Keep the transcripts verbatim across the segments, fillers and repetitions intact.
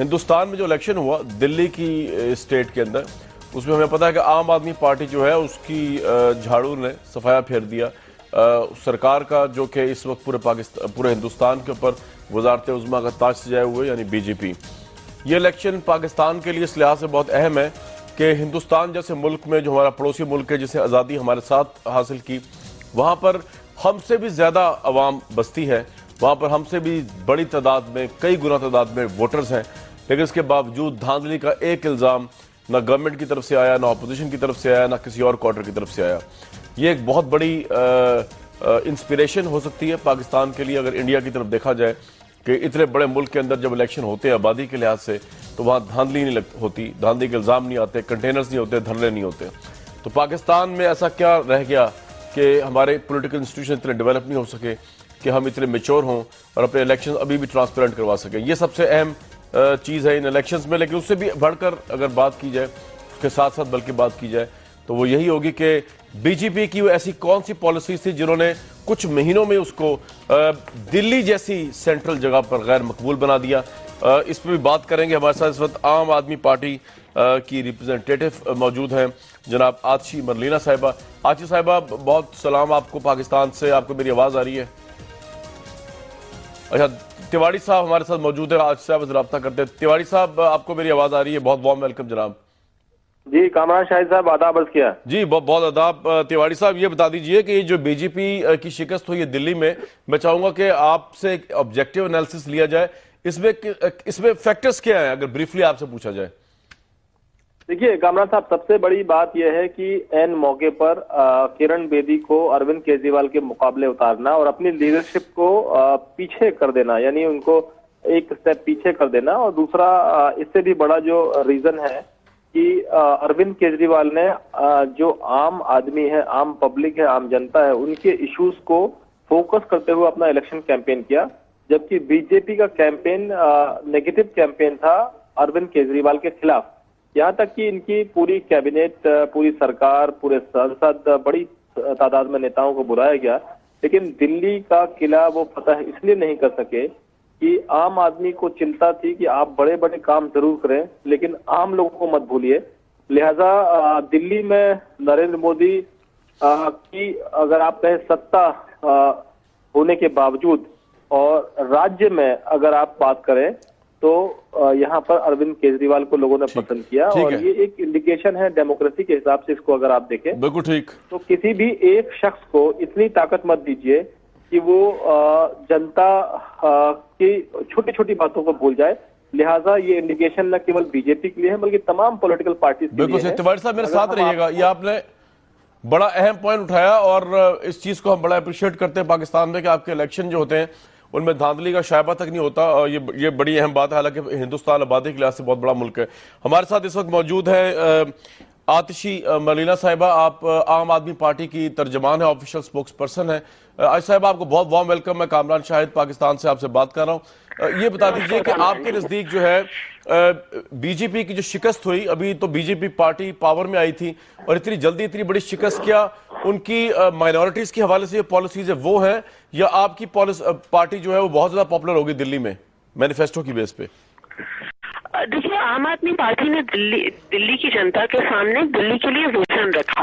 हिंदुस्तान में जो इलेक्शन हुआ दिल्ली की स्टेट के अंदर, उसमें हमें पता है कि आम आदमी पार्टी जो है उसकी झाड़ू ने सफाया फेर दिया सरकार का, जो कि इस वक्त पूरे पाकिस्तान पूरे हिंदुस्तान के ऊपर वजारत उज़्मा का ताज सजाए हुए यानी बीजेपी। ये इलेक्शन पाकिस्तान के लिए इस लिहाज से बहुत अहम है कि हिंदुस्तान जैसे मुल्क में, जो हमारा पड़ोसी मुल्क है जिसे आज़ादी हमारे साथ हासिल की, वहाँ पर हमसे भी ज़्यादा आवाम बस्ती है, वहाँ पर हमसे भी बड़ी तादाद में, कई गुना तादाद में वोटर्स हैं। लेकिन इसके बावजूद धांधली का एक इल्ज़ाम ना गवर्नमेंट की तरफ से आया, ना अपोजिशन की तरफ से आया, ना किसी और क्वार्टर की तरफ से आया। ये एक बहुत बड़ी इंस्पिरेशन हो सकती है पाकिस्तान के लिए, अगर इंडिया की तरफ देखा जाए कि इतने बड़े मुल्क के अंदर जब इलेक्शन होते हैं आबादी के लिहाज से, तो वहाँ धांधली नहीं लग होती, धांधली के इल्ज़ाम नहीं आते, कंटेनर्स नहीं होते, धरने नहीं होते। तो पाकिस्तान में ऐसा क्या रह गया कि हमारे पोलिटिकल इंस्टीट्यूशन इतने डेवलप नहीं हो सके कि हम इतने मेच्योर हों और अपने इलेक्शन अभी भी ट्रांसपेरेंट करवा सकें। ये सबसे अहम चीज़ है इन इलेक्शंस में। लेकिन उससे भी बढ़कर अगर बात की जाए, उसके साथ साथ बल्कि बात की जाए, तो वो यही होगी कि बीजेपी की वो ऐसी कौन सी पॉलिसीज थी जिन्होंने कुछ महीनों में उसको दिल्ली जैसी सेंट्रल जगह पर गैर मकबूल बना दिया। इस पर भी बात करेंगे। हमारे साथ इस वक्त आम आदमी पार्टी की रिप्रेजेंटेटिव मौजूद हैं जनाब आतिशी मार्लेना साहिबा। आतिशी साहिबा, बहुत सलाम आपको पाकिस्तान से। आपको मेरी आवाज़ आ रही है? अच्छा, तिवाड़ी साहब हमारे साथ मौजूद है, आज साहब रब्ता करते हैं। तिवाड़ी साहब, आपको मेरी आवाज़ आ रही है? बहुत वार्म वेलकम जनाब। जी, कमरान शाहिद साहब आदाब अर्ज किया। जी, बहुत बहुत आदाब। तिवाड़ी साहब, ये बता दीजिए कि जो बीजेपी की शिकस्त हुई है दिल्ली में, मैं चाहूँगा कि आपसे एक ऑब्जेक्टिव एनालिसिस लिया जाए। इसमें इसमें फैक्टर्स क्या हैं, अगर ब्रीफली आपसे पूछा जाए। देखिए कमरान साहब, सबसे बड़ी बात यह है कि एन मौके पर आ, किरण बेदी को अरविंद केजरीवाल के मुकाबले उतारना और अपनी लीडरशिप को आ, पीछे कर देना, यानी उनको एक स्टेप पीछे कर देना। और दूसरा आ, इससे भी बड़ा जो रीजन है कि आ, अरविंद केजरीवाल ने आ, जो आम आदमी है, आम पब्लिक है, आम जनता है, उनके इश्यूज को फोकस करते हुए अपना इलेक्शन कैंपेन किया, जबकि बीजेपी का कैंपेन नेगेटिव कैंपेन था अरविंद केजरीवाल के खिलाफ। यहाँ तक कि इनकी पूरी कैबिनेट, पूरी सरकार, पूरे संसद, बड़ी तादाद में नेताओं को बुलाया गया, लेकिन दिल्ली का किला वो फतह इसलिए नहीं कर सके कि आम आदमी को चिंता थी कि आप बड़े बड़े काम जरूर करें लेकिन आम लोगों को मत भूलिए। लिहाजा दिल्ली में नरेंद्र मोदी की, अगर आप कहें, सत्ता होने के बावजूद और राज्य में अगर आप बात करें तो यहाँ पर अरविंद केजरीवाल को लोगों ने पसंद किया। और ये एक इंडिकेशन है डेमोक्रेसी के हिसाब से, इसको अगर आप देखें। बिल्कुल ठीक। तो किसी भी एक शख्स को इतनी ताकत मत दीजिए कि वो जनता की छोटी छोटी बातों को भूल जाए। लिहाजा ये इंडिकेशन न केवल बिल्कुल बीजेपी के लिए है बल्कि तमाम पॉलिटिकल पार्टीज के लिए है। तिवारी साहब मेरे साथ रहिएगा, ये आपने बड़ा अहम पॉइंट उठाया और इस चीज को हम बड़ा अप्रिशिएट करते हैं पाकिस्तान में कि आपके इलेक्शन जो होते हैं उनमें धांधली का शायबा तक नहीं होता। ये ये बड़ी अहम बात है, हालांकि हिंदुस्तान आबादी के लिहाज से बहुत बड़ा मुल्क है। हमारे साथ इस वक्त मौजूद है आतिशी मार्लेना साहिबा, आप आम आदमी पार्टी की तर्जमान है, ऑफिशियल स्पोक्स पर्सन है। आज साहब आपको बहुत वार्म वेलकम। मैं कामरान शाहिद पाकिस्तान से आपसे बात कर रहा हूँ। ये बता दीजिए कि आपके नज़दीक जो है बीजेपी की जो शिकस्त हुई, अभी तो बीजेपी पार्टी पावर में आई थी और इतनी जल्दी इतनी बड़ी शिकस्त क्या उनकी माइनॉरिटीज़ के हवाले से जो पॉलिसीज है वो है, या आपकी पार्टी जो है वो बहुत ज़्यादा पॉपुलर होगी दिल्ली में मैनिफेस्टो की बेस पे? देखिए, आम आदमी पार्टी ने दिल्ली दिल्ली की जनता के सामने दिल्ली के लिए विजन रखा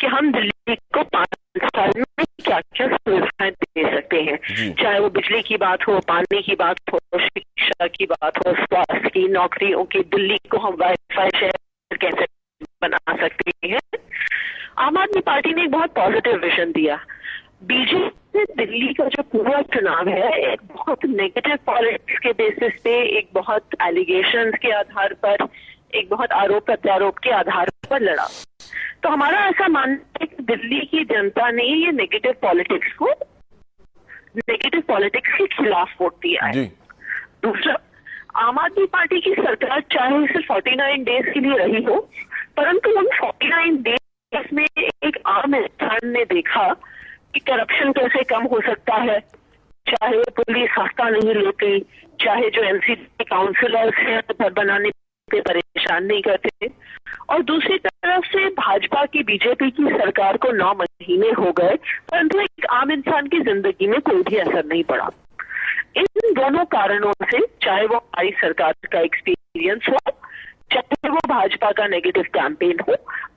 कि हम दिल्ली को पाँच साल में क्या क्या सुविधाएं दे सकते हैं, चाहे वो बिजली की बात हो, पानी की बात हो, शिक्षा की बात हो, स्वास्थ्य की, नौकरियों की। दिल्ली को हम वाईफाई शहर कैसे बना सकते हैं। आम आदमी पार्टी ने एक बहुत पॉजिटिव विजन दिया। बीजेपी ने दिल्ली का जो पूरा चुनाव है एक बहुत नेगेटिव पॉलिटिक्स के बेसिस पे, एक बहुत एलिगेशन के आधार पर, एक बहुत आरोप प्रत्यारोप के आधार पर लड़ा। तो हमारा ऐसा मानना है कि दिल्ली की जनता ने ये नेगेटिव पॉलिटिक्स को, नेगेटिव पॉलिटिक्स के खिलाफ वोट दिया है। दूसरा, आम आदमी पार्टी की सरकार चाहे सिर्फ उनचास डेज के लिए रही हो, परंतु उन उनचास डेज में एक आम इंसान ने देखा कि करप्शन कैसे कम हो सकता है, चाहे पुलिस सस्ता नहीं लेती, चाहे जो एनसीपी काउंसिलर्स हैं घर बनाने के परेशान नहीं करते। और दूसरी तरफ से भाजपा की बीजेपी की सरकार को नौ महीने हो गए, परंतु एक आम इंसान की जिंदगी में कोई भी असर नहीं पड़ा। इन दोनों कारणों से, चाहे वो आई सरकार का एक्सपीरियंस हो, चाहे वो भाजपा का नेगेटिव कैंपेन हो,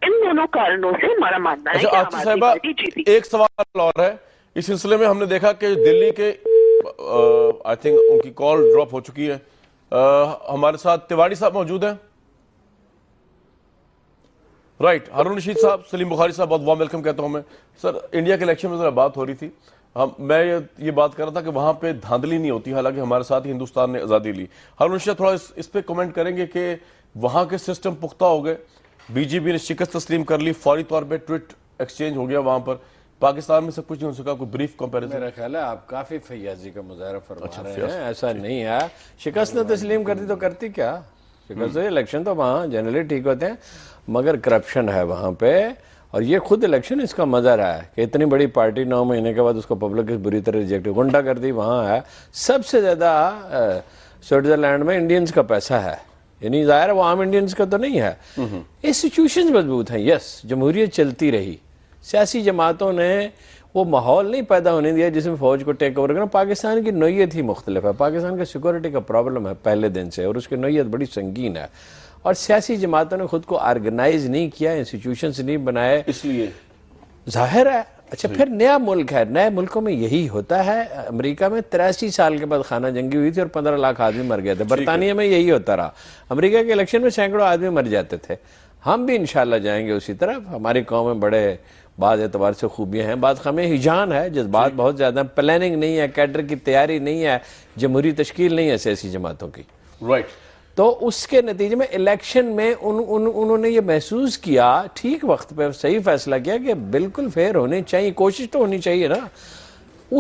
इन दोनों कारणों से हमारा मानना है कि आम आदमी पार्टी जीती। एक सवाल और है इस सिलसिले में, हमने देखा कि दिल्ली के आई थिंक उनकी कॉल ड्रॉप हो चुकी है। uh, हमारे साथ तिवाड़ी साहब मौजूद हैं, राइट right, हारून रशीद साहब, सलीम बुखारी साहब, बहुत वार्म वेलकम कहता हूं मैं। सर, इंडिया के इलेक्शन में जरा बात हो रही थी, हम मैं ये बात कर रहा था कि वहां पे धांधली नहीं होती, हालांकि हमारे साथ ही हिंदुस्तान ने आजादी ली। हारून रशीद थोड़ा इस, इस पे कमेंट करेंगे कि वहां के सिस्टम पुख्ता हो गए, बीजेपी ने शिकस्त तस्लीम कर ली, फौरी तौर पर ट्वीट एक्सचेंज हो गया वहां पर, पाकिस्तान में सब कुछ नहीं हो सका। कोई ब्रीफ कंपैरिजन। मेरा ख्याल है आप काफी फैयाजी का मुजाहरा फरमा अच्छा, रहे हैं। ऐसा नहीं है, शिकस्त ने तस्लीम करती तो करती क्या, शिकस्त इलेक्शन तो वहाँ जनरली ठीक होते हैं, मगर करप्शन है वहाँ पे, और ये खुद इलेक्शन इसका मजा रहा है कि इतनी बड़ी पार्टी नौ महीने के बाद उसको पब्लिक बुरी तरह रिजेक्ट, गुंडा कर दी वहाँ है। सबसे ज्यादा स्विट्जरलैंड में इंडियंस का पैसा है, यानी जाहिर वो आम इंडियंस का तो नहीं है। इंस्टीट्यूशन मजबूत हैं, यस, जमहूरियत चलती रही, सियासी जमातों ने वो माहौल नहीं पैदा होने दिया जिसमें फौज को टेक ओवर करना। पाकिस्तान की नोयत ही मुख्तलिफ है, पाकिस्तान का सिक्योरिटी का प्रॉब्लम है पहले दिन से, और उसकी नोयत बड़ी संगीन है, और सियासी जमातों ने खुद को ऑर्गेनाइज नहीं किया, इंस्टीट्यूशंस नहीं बनाए, इसलिए जाहिर है। अच्छा, फिर नया मुल्क है, नए मुल्कों में यही होता है। अमेरिका में तिरासी साल के बाद खाना जंगी हुई थी और पंद्रह लाख आदमी मर गए थे। बरतानिया में यही होता रहा, अमेरिका के इलेक्शन में सैकड़ों आदमी मर जाते थे। हम भी इंशाल्लाह जाएंगे उसी तरफ, हमारी कौम में बड़े बाद एतबार से खूबियाँ हैं, बाद खामें हिजान है, जज्बात बहुत ज़्यादा, प्लानिंग नहीं है, कैडर की तैयारी नहीं है, जमहूरी तश्कील नहीं है सियासी जमातों की, राइट right. तो उसके नतीजे में इलेक्शन में उन, उन, उन्होंने ये महसूस किया, ठीक वक्त पे सही फैसला किया कि बिल्कुल फेयर होने चाहिए, कोशिश तो होनी चाहिए ना,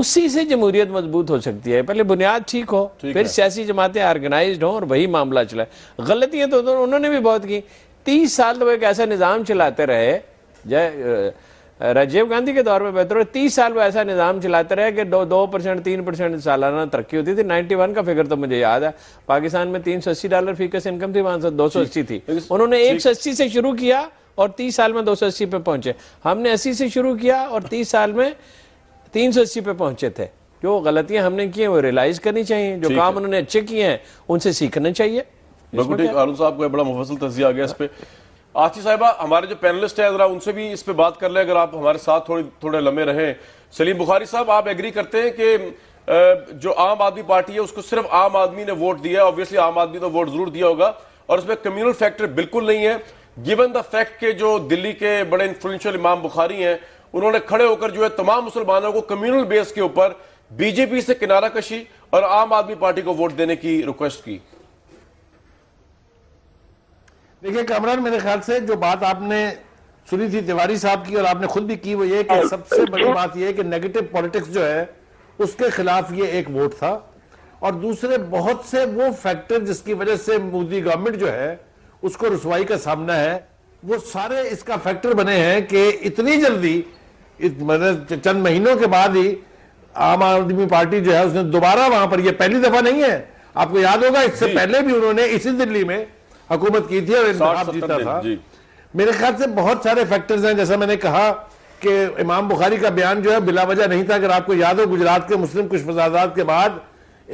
उसी से जमहूरियत मजबूत हो सकती है। पहले बुनियाद ठीक हो, फिर सियासी जमातें ऑर्गेनाइज हों और वही मामला चलाए। गलतियाँ तो उन्होंने भी बहुत की, तीस साल तो एक ऐसा निज़ाम चलाते रहे, जय राजीव गांधी के दौर में बेहतर हो, तीस साल वो ऐसा निज़ाम चलाते रहे कि दो दो परसेंट तीन परसेंट सालाना तरक्की होती थी। नाइन्टी वन का फिगर तो मुझे याद है, पाकिस्तान में तीन सौ अस्सी डॉलर फीकस इनकम थी, वहां दो सौ अस्सी थी। उन्होंने एक सौ अस्सी से शुरू किया और तीस साल में दो सौ अस्सी पे पहुंचे, हमने अस्सी से शुरू किया और तीस साल में तीन सौ अस्सी पे पहुंचे थे। जो गलतियां हमने की हैं वो रियलाइज करनी चाहिए, जो काम उन्होंने अच्छे किए हैं उनसे सीखना चाहिए। हारून साहब को बड़ा मुफस्सल तज़िया आ गया इस पे। आतिशी साहिबा, हमारे जो पैनलिस्ट हैं जरा उनसे भी इस पे बात कर लें, अगर आप हमारे साथ थोड़े थोड़े लम्हे रहें। सलीम बुखारी साहब, आप एग्री करते हैं कि जो आम आदमी पार्टी है उसको सिर्फ आम आदमी ने वोट दिया, ऑब्वियसली आम आदमी तो वोट जरूर दिया होगा, और उसमें कम्युनल फैक्टर बिल्कुल नहीं है, गिवन द फैक्ट के जो दिल्ली के बड़े इन्फ्लुएंशियल इमाम बुखारी हैं उन्होंने खड़े होकर जो है तमाम मुसलमानों को कम्युनल बेस के ऊपर बीजेपी से किनारा कशी और आम आदमी पार्टी को वोट देने की रिक्वेस्ट की। देखिए कमरान, मेरे ख्याल से जो बात आपने सुनी थी तिवारी साहब की और आपने खुद भी की, वो ये कि सबसे बड़ी बात ये है कि नेगेटिव पॉलिटिक्स जो है उसके खिलाफ ये एक वोट था, और दूसरे बहुत से वो फैक्टर जिसकी वजह से मोदी गवर्नमेंट जो है उसको रुसवाई का सामना है, वो सारे इसका फैक्टर बने हैं कि इतनी जल्दी, मतलब चंद महीनों के बाद ही आम आदमी पार्टी जो है उसने दोबारा वहां पर, यह पहली दफा नहीं है, आपको याद होगा इससे पहले भी उन्होंने इसी दिल्ली में हुकूमत की थी और इंतखाब जीता था। मेरे ख्याल से बहुत सारे फैक्टर्स हैं, जैसा मैंने कहा कि इमाम बुखारी का बयान जो है बिला वजह नहीं था। अगर आपको याद हो, गुजरात के मुस्लिम कुछ फसादात के बाद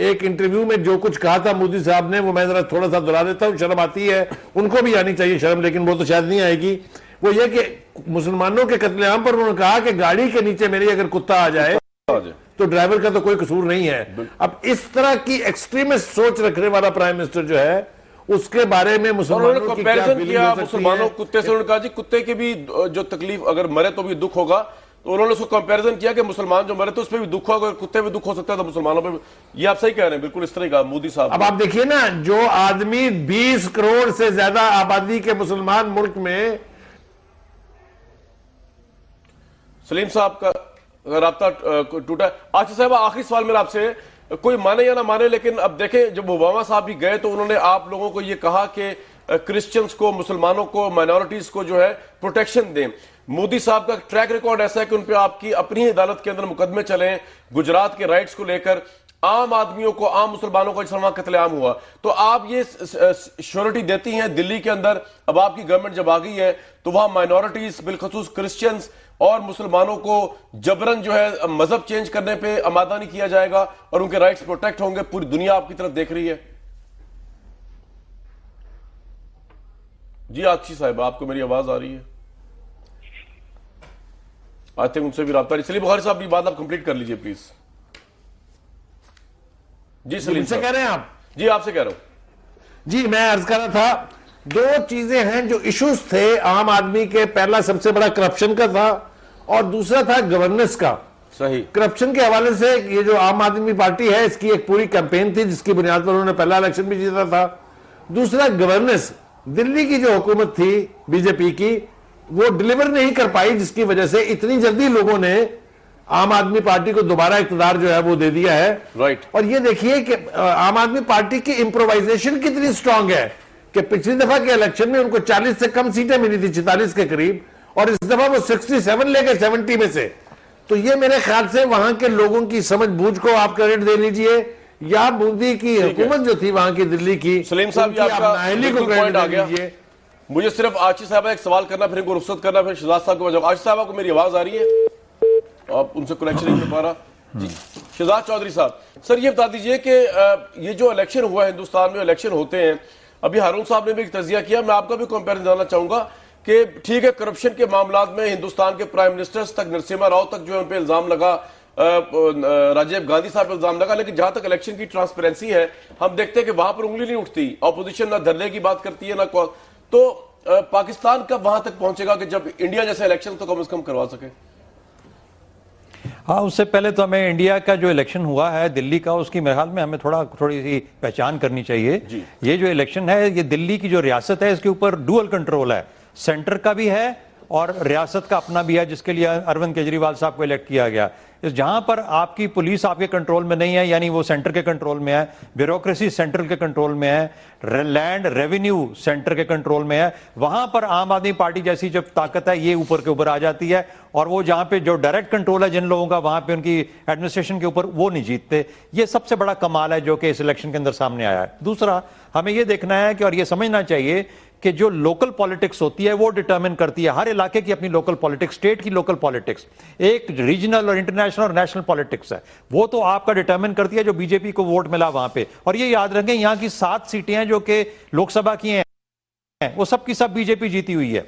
एक इंटरव्यू में जो कुछ कहा था मोदी साहब ने, वो मैं जरा थोड़ा सा दोहरा देता हूँ, शर्म आती है, उनको भी आनी चाहिए शर्म, लेकिन वो तो शायद नहीं आएगी। वो ये कि मुसलमानों के कत्लेआम पर उन्होंने कहा कि गाड़ी के नीचे मेरी अगर कुत्ता आ जाए तो ड्राइवर का तो कोई कसूर नहीं है। अब इस तरह की एक्सट्रीमिस्ट सोच रखने वाला प्राइम मिनिस्टर जो है उसके बारे में मुसलमानों की क्या फीलिंग हो सकती है? मुसलमानों कुत्ते से उन्होंने कहा जी कुत्ते की भी जो तकलीफ, अगर मरे तो भी दुख होगा, तो उन्होंने उसको कंपैरिजन किया कि मुसलमान जो मरे तो उस पर भी दुख होगा, कुत्ते पे दुख हो सकता है तो मुसलमानों पे। ये आप सही कह रहे हैं, बिल्कुल इस तरह का मोदी साहब। अब आप देखिए ना, जो आदमी बीस करोड़ से ज्यादा आबादी के मुसलमान मुल्क में, सलीम साहब का राब्ता टूटा। आतिशी साहब, आखिरी सवाल मेरा आपसे, कोई माने या ना माने, लेकिन अब देखें जब ओबामा साहब भी गए तो उन्होंने आप लोगों को ये कहा कि क्रिश्चियंस को, मुसलमानों को, माइनॉरिटीज को जो है प्रोटेक्शन दें। मोदी साहब का ट्रैक रिकॉर्ड ऐसा है कि उन पे आपकी अपनी ही अदालत के अंदर मुकदमे चले हैं गुजरात के राइट्स को लेकर, आम आदमियों को, आम मुसलमानों को, जिसमें कत्लेआम हुआ। तो आप ये श्योरिटी देती हैं दिल्ली के अंदर अब आपकी गवर्नमेंट जब आ गई है तो वहां माइनॉरिटीज, बिलखसूस क्रिश्चियंस, और मुसलमानों को जबरन जो है मजहब चेंज करने पे आमादा नहीं किया जाएगा और उनके राइट्स प्रोटेक्ट होंगे। पूरी दुनिया आपकी तरफ देख रही है। जी आतिशी साहिबा, आपको मेरी आवाज आ रही है? आई थिंक उनसे भी रहा। सलीम बुखारी साहब, ये बात आप कंप्लीट कर लीजिए प्लीज। जी सलीम से कह रहे हैं आप? जी आपसे कह रहा हूं। जी मैं अर्ज कर रहा था, दो चीजें हैं जो इश्यूज थे आम आदमी के। पहला सबसे बड़ा करप्शन का था और दूसरा था गवर्नेंस का। सही। करप्शन के हवाले से ये जो आम आदमी पार्टी है, इसकी एक पूरी कैंपेन थी जिसकी बुनियाद पर उन्होंने पहला इलेक्शन भी जीता था। दूसरा गवर्नेंस, दिल्ली की जो हुकूमत थी बीजेपी की, वो डिलीवर नहीं कर पाई, जिसकी वजह से इतनी जल्दी लोगों ने आम आदमी पार्टी को दोबारा इख्तियार जो है वो दे दिया है। राइट। और ये देखिए कि आम आदमी पार्टी की इम्प्रोवाइजेशन कितनी स्ट्रांग है कि पिछली दफा के इलेक्शन में उनको चालीस से कम सीटें मिली थी, चौतालीस के करीब, और इस दफा वो सड़सठ लेकर सत्तर में से। तो ये मेरे ख्याल से वहां के लोगों की समझ बूझ को आप क्रेडिट दे लीजिए, या मोदी की हुकूमत जो थी वहां की दिल्ली की, सलीम साहब को क्रेडिट दे दीजिए। मुझे सिर्फ आशी साहब एक सवाल करना, फिर रुख्सत करना, फिर शहजाद साहब को। आशी साहब आपको मेरी आवाज आ रही है? आप उनसे कनेक्शन नहीं कर पा रहा। जी शहजाद चौधरी साहब, सर ये बता दीजिए कि ये जो इलेक्शन हुआ है, हिंदुस्तान में इलेक्शन होते हैं, अभी हारून साहब ने भी एक तजिया किया, मैं आपका भी कंपेरिजन जानना चाहूंगा कि ठीक है करप्शन के मामला में हिंदुस्तान के प्राइम मिनिस्टर्स तक, नरसिम्हा राव तक जो है उन पर इल्जाम लगा, राजीव गांधी साहब पर इल्जाम लगा, लेकिन जहां तक इलेक्शन की ट्रांसपेरेंसी है हम देखते हैं कि वहां पर उंगली नहीं उठती। अपोजिशन ना धरने की बात करती है ना। तो पाकिस्तान कब वहां तक पहुंचेगा कि जब इंडिया जैसे इलेक्शन तो कम से कम करवा सके? हाँ, उससे पहले तो हमें इंडिया का जो इलेक्शन हुआ है दिल्ली का, उसकी मेरे ख्याल में हमें थोड़ा थोड़ी सी पहचान करनी चाहिए। ये जो इलेक्शन है, ये दिल्ली की जो रियासत है इसके ऊपर डुअल कंट्रोल है, सेंटर का भी है और रियासत का अपना भी है, जिसके लिए अरविंद केजरीवाल साहब को इलेक्ट किया गया। इस जहां पर आपकी पुलिस आपके कंट्रोल में नहीं है, यानी वो सेंटर के कंट्रोल में है, ब्यूरोक्रेसी सेंटर के कंट्रोल में है, लैंड रेवेन्यू सेंटर के कंट्रोल में है, वहां पर आम आदमी पार्टी जैसी जो ताकत है ये ऊपर के ऊपर आ जाती है। और वो जहां पे जो डायरेक्ट कंट्रोल है जिन लोगों का वहां पर उनकी एडमिनिस्ट्रेशन के ऊपर, वो नहीं जीतते। ये सबसे बड़ा कमाल है जो कि इस इलेक्शन के अंदर सामने आया है। दूसरा हमें ये देखना है कि और ये समझना चाहिए कि जो लोकल पॉलिटिक्स होती है वो डिटरमिन करती है, हर इलाके की अपनी लोकल पॉलिटिक्स, स्टेट की लोकल पॉलिटिक्स, एक रीजनल और इंटरनेशनल और नेशनल पॉलिटिक्स है, वो तो आपका डिटरमिन करती है जो बीजेपी को वोट मिला वहां पे। और ये याद रखें, यहाँ की सात सीटें हैं जो कि लोकसभा की हैं, वो सब की सब बीजेपी जीती हुई है।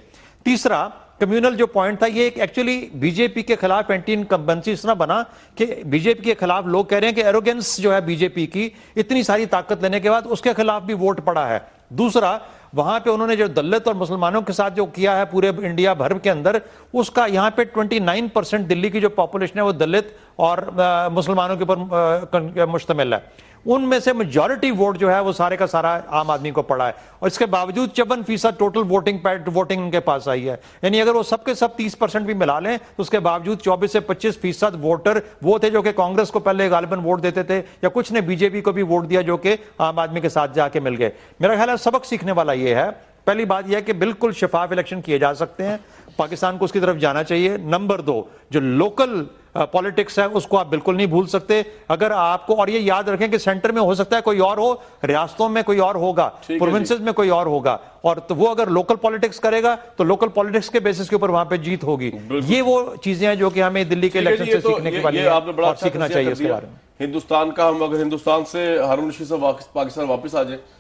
तीसरा कम्युनल जो पॉइंट था, ये एक्चुअली बीजेपी के खिलाफ एंटी इनकम्बेंसी इतना बना कि बीजेपी के खिलाफ लोग कह रहे हैं कि एरोगेंस जो है बीजेपी की, इतनी सारी ताकत लेने के बाद उसके खिलाफ भी वोट पड़ा है। दूसरा वहां पे उन्होंने जो दलित और मुसलमानों के साथ जो किया है पूरे इंडिया भर के अंदर, उसका यहाँ पे उनतीस परसेंट दिल्ली की जो पॉपुलेशन है वो दलित और आ, मुसलमानों के ऊपर मुश्तमिल है। उनमें से मेजॉरिटी वोट जो है वो सारे का सारा आम आदमी को पड़ा है, और इसके बावजूद चौवन फीसद टोटल वोटिंग वोटिंग उनके पास आई है। यानी अगर वो सबके सब तीस परसेंट भी मिला लें तो उसके बावजूद चौबीस से पच्चीस फीसद वोटर वो थे जो कि कांग्रेस को पहले गालिबन वोट देते थे, या कुछ ने बीजेपी को भी वोट दिया जो कि आम आदमी के साथ जाके मिल गए। मेरा ख्याल है सबक सीखने वाला ये है। पहली बात यह है कि बिल्कुल शफाफ इलेक्शन किए जा सकते हैं, पाकिस्तान को उसकी तरफ जाना चाहिए। नंबर दो, जो लोकल पॉलिटिक्स है उसको आप बिल्कुल नहीं भूल सकते। अगर आपको, और ये याद रखें कि सेंटर में हो सकता है कोई और हो, रियासतों में कोई और होगा, प्रोविंसेस में कोई और होगा, और तो वो अगर लोकल पॉलिटिक्स करेगा तो लोकल पॉलिटिक्स के बेसिस के ऊपर वहां पे जीत होगी। ये वो चीजें हैं जो कि हमें दिल्ली के इलेक्शन से सीखने के वाली है, सीखना चाहिए इसके बारे में। हिंदुस्तान का हम, अगर हिंदुस्तान से हारून रशीद पाकिस्तान वापस आ जाए